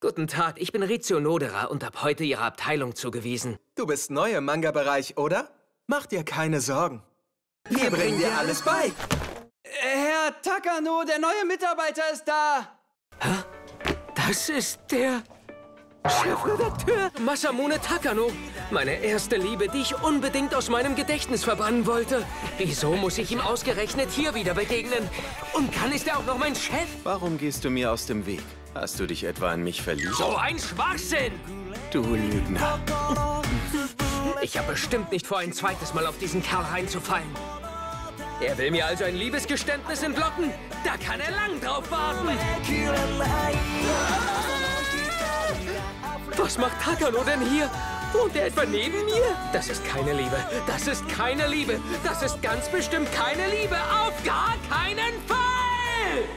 Guten Tag, ich bin Ritsu Onodera und habe heute Ihrer Abteilung zugewiesen. Du bist neu im Manga-Bereich, oder? Mach dir keine Sorgen. Wir bringen dir alles bei. Herr Takano, der neue Mitarbeiter ist da. Hä? Das ist der Chefredakteur Masamune Takano. Meine erste Liebe, die ich unbedingt aus meinem Gedächtnis verbannen wollte. Wieso muss ich ihm ausgerechnet hier wieder begegnen? Und kann ist er auch noch mein Chef? Warum gehst du mir aus dem Weg? Hast du dich etwa in mich verliebt? So ein Schwachsinn! Du Lügner. Ich habe bestimmt nicht vor, ein zweites Mal auf diesen Kerl reinzufallen. Er will mir also ein Liebesgeständnis entlocken? Da kann er lang drauf warten! Was macht Takano denn hier? Wohnt er etwa neben mir? Das ist keine Liebe. Das ist keine Liebe. Das ist ganz bestimmt keine Liebe. Auf gar keinen Fall!